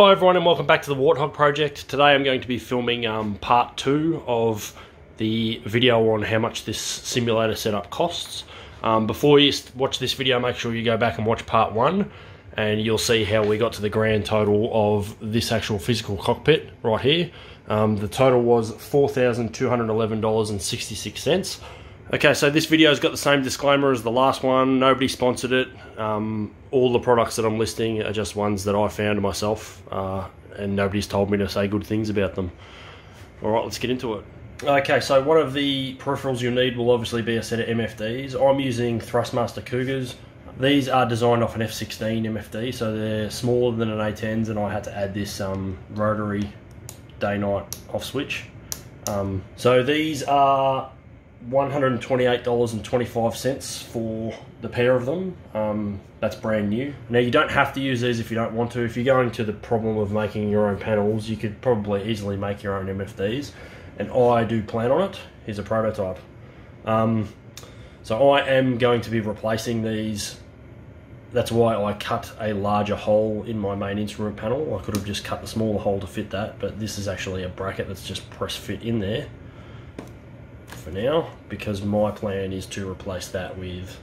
Hi everyone and welcome back to the Warthog Project. Today I'm going to be filming part 2 of the video on how much this simulator setup costs. Before you watch this video, make sure you go back and watch part 1 and you'll see how we got to the grand total of this actual physical cockpit right here. The total was $4,211.66. Okay, so this video's got the same disclaimer as the last one. Nobody sponsored it. All the products that I'm listing are just ones that I found myself, and nobody's told me to say good things about them. All right, let's get into it. Okay, so one of the peripherals you'll need will obviously be a set of MFDs. I'm using Thrustmaster Cougars. These are designed off an F16 MFD, so they're smaller than an A10s, and I had to add this rotary day-night off switch. So these are $128.25 for the pair of them. That's brand new. Now you don't have to use these if you don't want to. If you're going to the problem of making your own panels, you could probably easily make your own MFDs, and I do plan on it. Here's a prototype. So I am going to be replacing these. That's why I cut a larger hole in my main instrument panel. I could have just cut the smaller hole to fit that, but this is actually a bracket that's just press fit in there for now, because my plan is to replace that with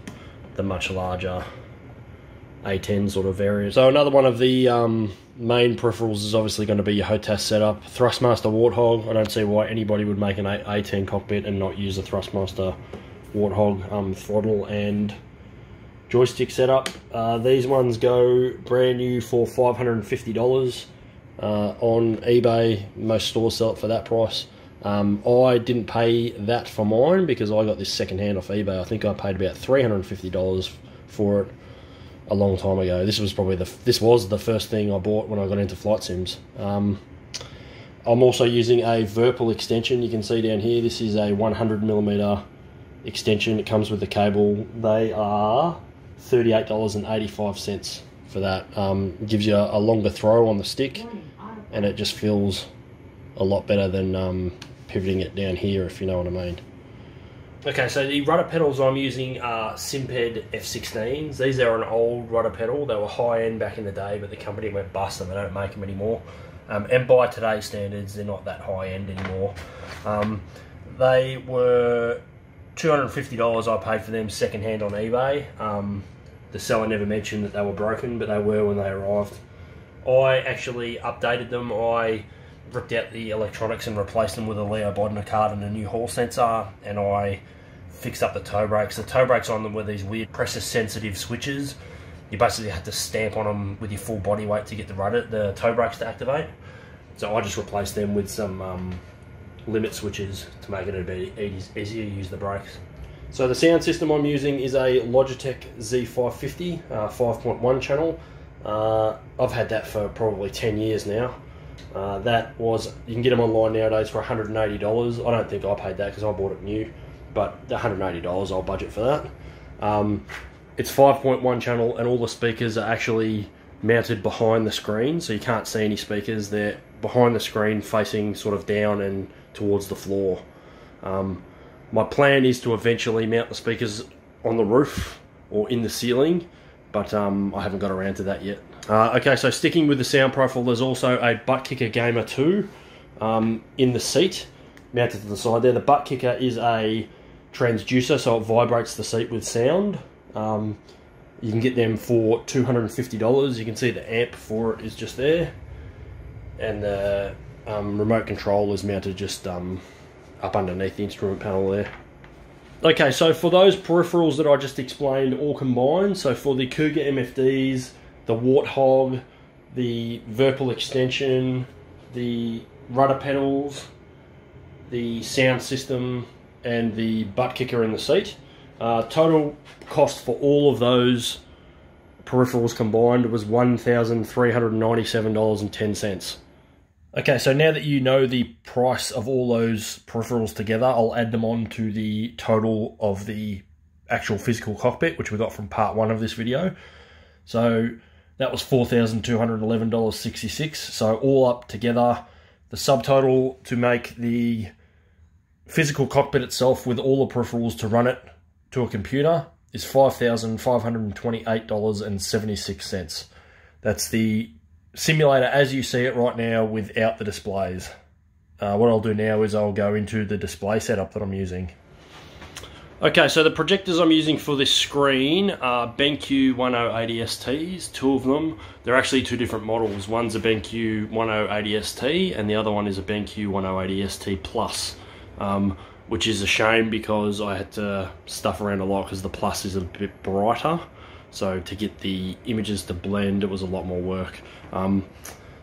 the much larger A10 sort of variant. So another one of the main peripherals is obviously going to be your HOTAS setup. Thrustmaster Warthog. I don't see why anybody would make an A10 cockpit and not use a Thrustmaster Warthog throttle and joystick setup. These ones go brand new for $550 on eBay. Most stores sell it for that price. I didn't pay that for mine because I got this secondhand off eBay. I think I paid about $350 for it a long time ago. This was probably the first thing I bought when I got into flight sims. I'm also using a VIRPIL extension. You can see down here, this is a 100mm extension. It comes with the cable. They are $38.85 for that. It gives you a longer throw on the stick, and it just feels a lot better than pivoting it down here, if you know what I mean. Okay, so the rudder pedals I'm using are Simped F16s. These are an old rudder pedal. They were high-end back in the day, but the company went bust and they don't make them anymore. And by today's standards, they're not that high-end anymore. They were $250 I paid for them second-hand on eBay. The seller never mentioned that they were broken, but they were when they arrived. I actually updated them. I ripped out the electronics and replaced them with a Leo Bodnar card and a new hall sensor, and I fixed up the toe brakes. The toe brakes on them were these weird pressure sensitive switches. You basically had to stamp on them with your full body weight to get the toe brakes to activate. So I just replaced them with some limit switches to make it a bit easier to use the brakes. So the sound system I'm using is a Logitech Z550 5.1 channel. I've had that for probably 10 years now. You can get them online nowadays for $180. I don't think I paid that because I bought it new, but $180, I'll budget for that. It's 5.1 channel, and all the speakers are actually mounted behind the screen, so you can't see any speakers. They're behind the screen, facing sort of down and towards the floor. My plan is to eventually mount the speakers on the roof or in the ceiling, but I haven't got around to that yet. Okay, so sticking with the sound profile, there's also a Buttkicker Gamer 2 in the seat, mounted to the side there. The Buttkicker is a transducer, so it vibrates the seat with sound. You can get them for $250. You can see the amp for it is just there, and the remote control is mounted just up underneath the instrument panel there. Okay, so for those peripherals that I just explained all combined, so for the Cougar MFDs, the Warthog, the VIRPIL extension, the rudder pedals, the sound system, and the Buttkicker in the seat. Total cost for all of those peripherals combined was $1,397.10. Okay, so now that you know the price of all those peripherals together, I'll add them on to the total of the actual physical cockpit, which we got from part 1 of this video. So that was $4,211.66. So all up together, the subtotal to make the physical cockpit itself with all the peripherals to run it to a computer is $5,528.76. That's the simulator as you see it right now without the displays. What I'll do now is I'll go into the display setup that I'm using. Okay, so the projectors I'm using for this screen are BenQ 1080STs, two of them. They're actually two different models. One's a BenQ 1080ST and the other one is a BenQ 1080ST Plus, which is a shame because I had to stuff around a lot because the Plus is a bit brighter. So to get the images to blend, it was a lot more work.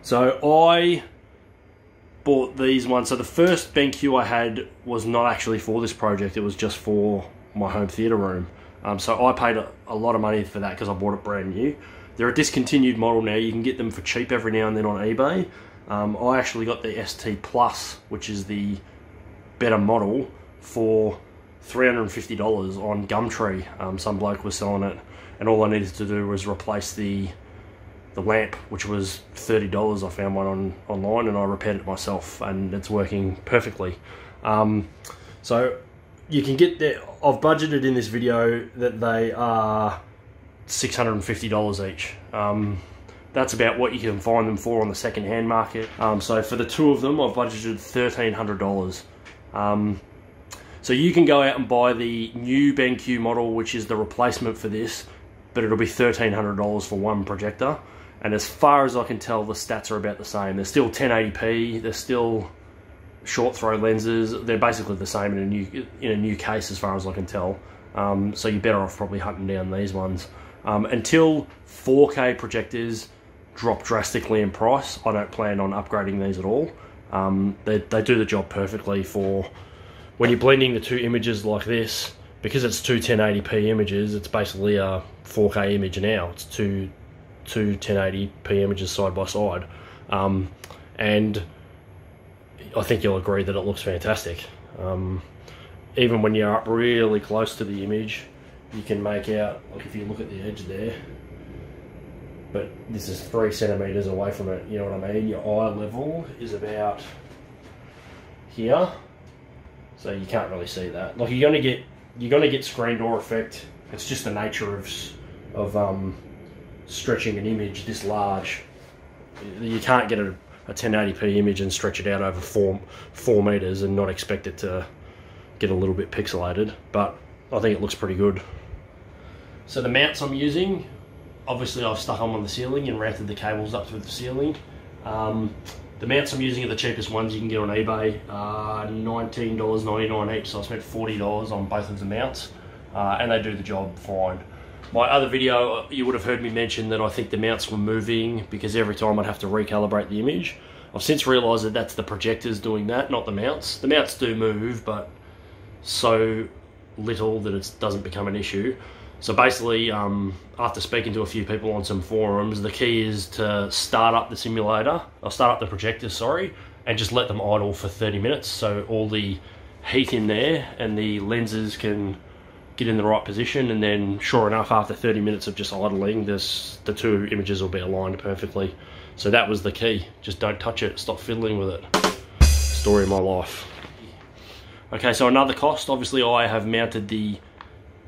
So I bought these ones. So the first BenQ I had was not actually for this project, it was just for my home theater room. So I paid a lot of money for that because I bought it brand new. They're a discontinued model now, you can get them for cheap every now and then on eBay. I actually got the ST Plus, which is the better model, for $350 on Gumtree. Some bloke was selling it and all I needed to do was replace the lamp, which was $30. I found one online and I repaired it myself and it's working perfectly. So you can get there. I've budgeted in this video that they are $650 each. That's about what you can find them for on the second-hand market. So for the two of them, I've budgeted $1,300. So you can go out and buy the new BenQ model, which is the replacement for this, but it'll be $1,300 for one projector. And as far as I can tell, the stats are about the same. They're still 1080p, they're still short throw lenses. They're basically the same in a new case as far as I can tell. So you're better off probably hunting down these ones. Until 4K projectors drop drastically in price, I don't plan on upgrading these at all. They do the job perfectly for when you're blending the two images like this. Because it's two 1080p images, it's basically a 4K image now. It's two 1080p images side by side. And I think you'll agree that it looks fantastic. Even when you're up really close to the image, you can make out, like if you look at the edge there, but this is 3 centimeters away from it, you know what I mean? Your eye level is about here, so you can't really see that. Like you're gonna get screen door effect. It's just the nature of stretching an image this large. You can't get a 1080p image and stretch it out over four meters and not expect it to get a little bit pixelated. But I think it looks pretty good. So the mounts I'm using, obviously I've stuck them on the ceiling and routed the cables up through the ceiling. The mounts I'm using are the cheapest ones you can get on eBay, $19.99 each, so I spent $40 on both of the mounts, and they do the job fine. My other video, you would have heard me mention that I think the mounts were moving because every time I'd have to recalibrate the image. I've since realised that that's the projectors doing that, not the mounts. The mounts do move, but so little that it doesn't become an issue. So basically, after speaking to a few people on some forums, the key is to start up the simulator, or start up the projectors, sorry, and just let them idle for 30 minutes so all the heat in there and the lenses can get in the right position, and then sure enough, after 30 minutes of just idling, the two images will be aligned perfectly. So that was the key, just don't touch it, stop fiddling with it. Story of my life. Okay, so another cost, obviously I have mounted the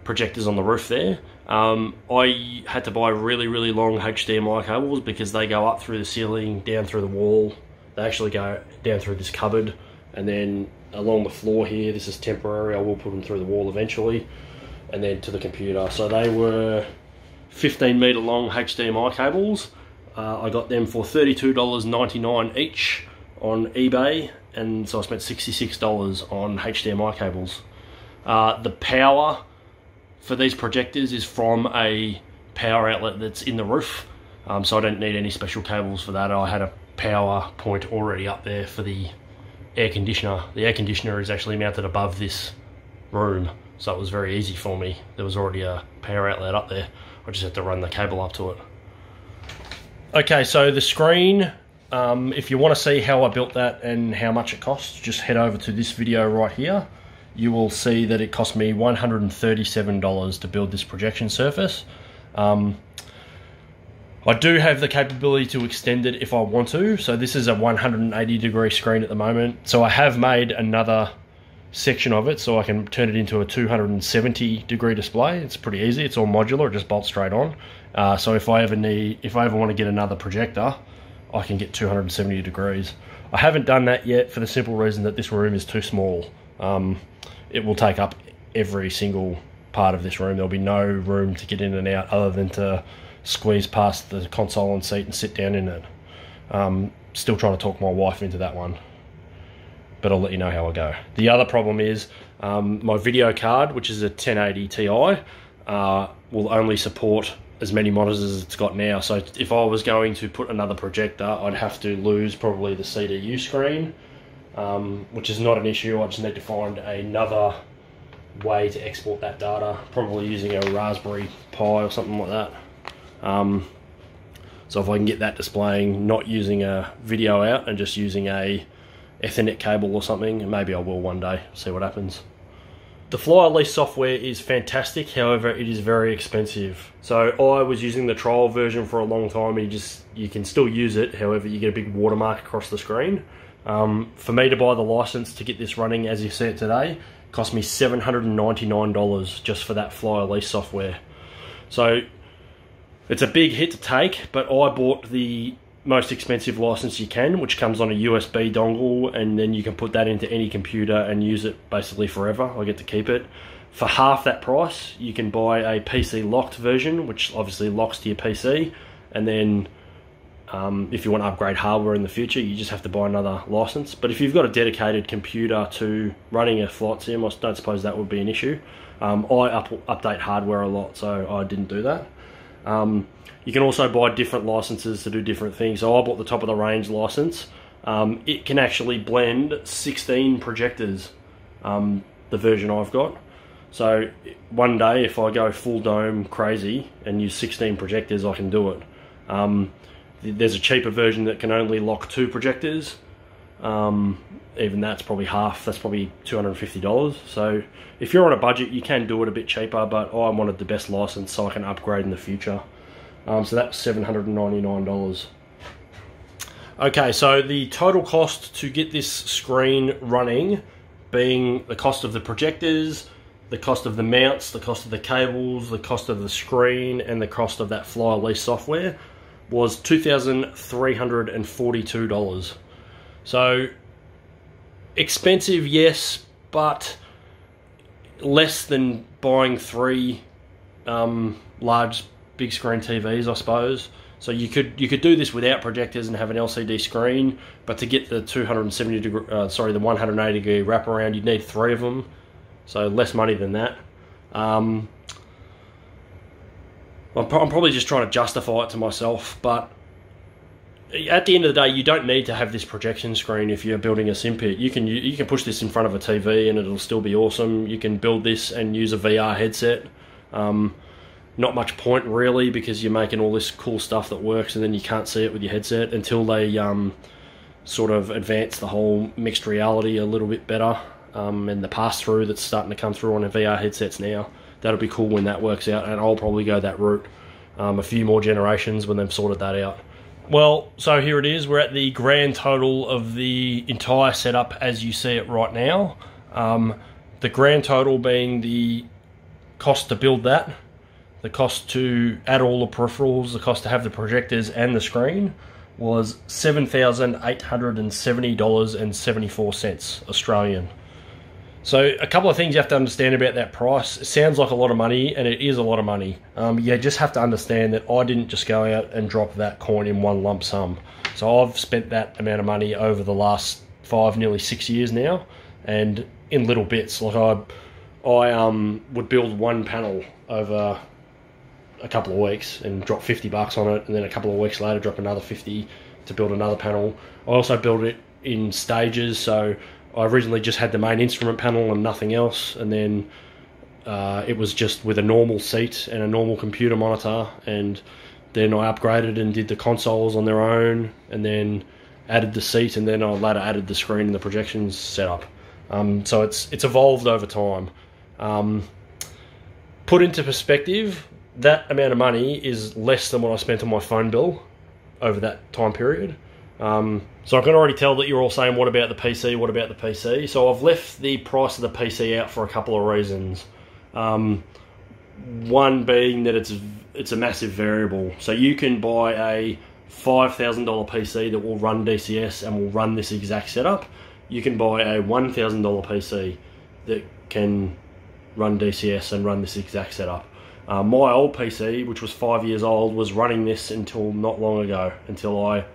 projectors on the roof there. I had to buy really long HDMI cables because they go up through the ceiling, down through the wall. They actually go down through this cupboard and then along the floor here. This is temporary, I will put them through the wall eventually, and then to the computer. So they were 15-meter long HDMI cables. I got them for $32.99 each on eBay, and so I spent $66 on HDMI cables. The power for these projectors is from a power outlet that's in the roof, so I don't need any special cables for that. I had a power point already up there for the air conditioner. The air conditioner is actually mounted above this room, so it was very easy for me. There was already a power outlet up there, I just had to run the cable up to it. Okay, so the screen, if you want to see how I built that and how much it costs, just head over to this video right here. You will see that it cost me $137 to build this projection surface. I do have the capability to extend it if I want to, so this is a 180-degree screen at the moment. So I have made another section of it so I can turn it into a 270-degree display. It's pretty easy, it's all modular, it just bolts straight on. So if I ever want to get another projector, I can get 270 degrees. I haven't done that yet for the simple reason that this room is too small. It will take up every single part of this room. There'll be no room to get in and out other than to squeeze past the console and seat and sit down in it. Still trying to talk my wife into that one, but I'll let you know how I go. The other problem is my video card, which is a 1080 Ti, will only support as many monitors as it's got now. So if I was going to put another projector, I'd have to lose probably the CDU screen, which is not an issue. I just need to find another way to export that data, probably using a Raspberry Pi or something like that. So if I can get that displaying, not using a video out and just using a Ethernet cable or something, and maybe I will one day, see what happens. The Fly Elise software is fantastic, however it is very expensive. So I was using the trial version for a long time, and you can still use it, however you get a big watermark across the screen. For me to buy the license to get this running as you see it today, cost me $799 just for that Fly Elise software. So it's a big hit to take, but I bought the most expensive license you can, which comes on a USB dongle, and then you can put that into any computer and use it basically forever. I get to keep it. For half that price, you can buy a PC locked version, which obviously locks to your PC, and then if you want to upgrade hardware in the future, you just have to buy another license. But if you've got a dedicated computer to running a flight sim, I don't suppose that would be an issue. I update hardware a lot, so I didn't do that. You can also buy different licenses to do different things. So I bought the top of the range license. It can actually blend 16 projectors, the version I've got. So one day if I go full dome crazy and use 16 projectors, I can do it. There's a cheaper version that can only lock 2 projectors. Even that's probably half, that's probably $250. So if you're on a budget, you can do it a bit cheaper, but I wanted the best license so I can upgrade in the future. So that was $799. Okay, so the total cost to get this screen running, being the cost of the projectors, the cost of the mounts, the cost of the cables, the cost of the screen, and the cost of that Fly Elise software, was $2,342. So expensive, yes, but less than buying 3 large big screen TVs, I suppose. So you could do this without projectors and have an LCD screen, but to get the 180 degree wraparound, you'd need 3 of them. So less money than that. I'm probably just trying to justify it to myself, but at the end of the day, you don't need to have this projection screen if you're building a sim pit. You can push this in front of a TV and it'll still be awesome. You can build this and use a VR headset. Not much point really, because you're making all this cool stuff that works and then you can't see it with your headset until they sort of advance the whole mixed reality a little bit better, and the pass-through that's starting to come through on the VR headsets now. That'll be cool when that works out, and I'll probably go that route a few more generations when they've sorted that out. Well, so here it is. We're at the grand total of the entire setup as you see it right now. The grand total being the cost to build that, the cost to add all the peripherals, the cost to have the projectors and the screen, was $7,870.74 Australian. So a couple of things you have to understand about that price. It sounds like a lot of money, and it is a lot of money. You just have to understand that I didn't just go out and drop that coin in one lump sum. So I've spent that amount of money over the last 5, nearly 6 years now, and in little bits. Like I would build one panel over a couple of weeks and drop $50 on it, and then a couple of weeks later drop another 50 to build another panel. I also built it in stages, so I originally just had the main instrument panel and nothing else, and then it was just with a normal seat and a normal computer monitor, and then I upgraded and did the consoles on their own, and then added the seat, and then I later added the screen and the projections setup. So it's evolved over time. Put into perspective, that amount of money is less than what I spent on my phone bill over that time period. So I can already tell that you're all saying, what about the PC, what about the PC? So I've left the price of the PC out for a couple of reasons. One being that it's a massive variable. So you can buy a $5,000 PC that will run DCS and will run this exact setup, you can buy a $1,000 PC that can run DCS and run this exact setup. My old PC, which was 5 years old, was running this until not long ago, until I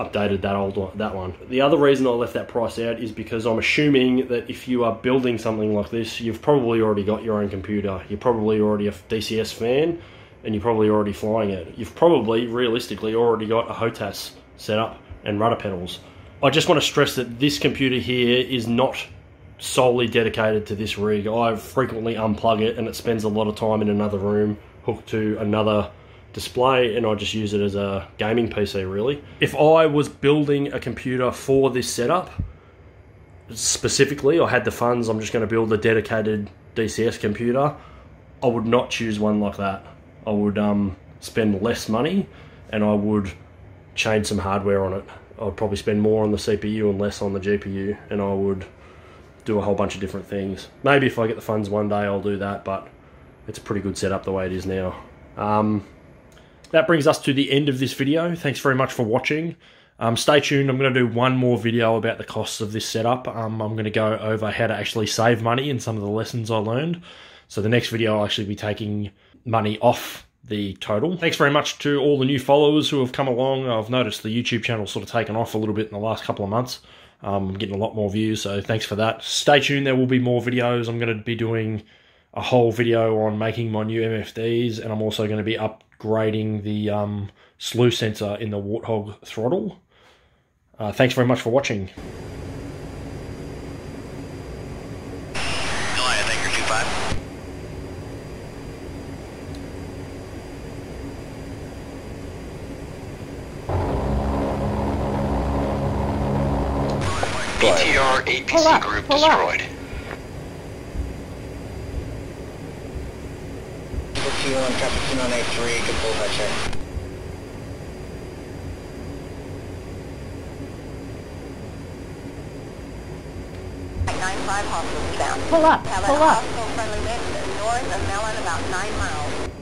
updated that old one, that one. The other reason I left that price out is because I'm assuming that if you are building something like this, you've probably already got your own computer, you're probably already a DCS fan, and you're probably already flying it. You've probably, realistically, already got a HOTAS set up and rudder pedals. I just want to stress that this computer here is not solely dedicated to this rig. I frequently unplug it and it spends a lot of time in another room hooked to another display, and I just use it as a gaming PC, really. If I was building a computer for this setup, specifically, I had the funds, I'm just going to build a dedicated DCS computer, I would not choose one like that. I would spend less money and I would change some hardware on it. I would probably spend more on the CPU and less on the GPU, and I would do a whole bunch of different things. Maybe if I get the funds one day I'll do that, but it's a pretty good setup the way it is now. That brings us to the end of this video. Thanks very much for watching. Stay tuned, I'm going to do one more video about the costs of this setup. I'm going to go over how to actually save money and some of the lessons I learned. So the next video I'll actually be taking money off the total. Thanks very much to all the new followers who have come along. I've noticed the YouTube channel sort of taken off a little bit in the last couple of months. I'm getting a lot more views, so thanks for that. Stay tuned, there will be more videos. I'm going to be doing a whole video on making my new MFDs, and I'm also going to be upgrading the slew sensor in the Warthog throttle. Thanks very much for watching. BTR APC group destroyed. Pull on traffic 983, good pull by check. Pull up, pull up. Have a hostile friendly wind north of Mellon about 9 miles.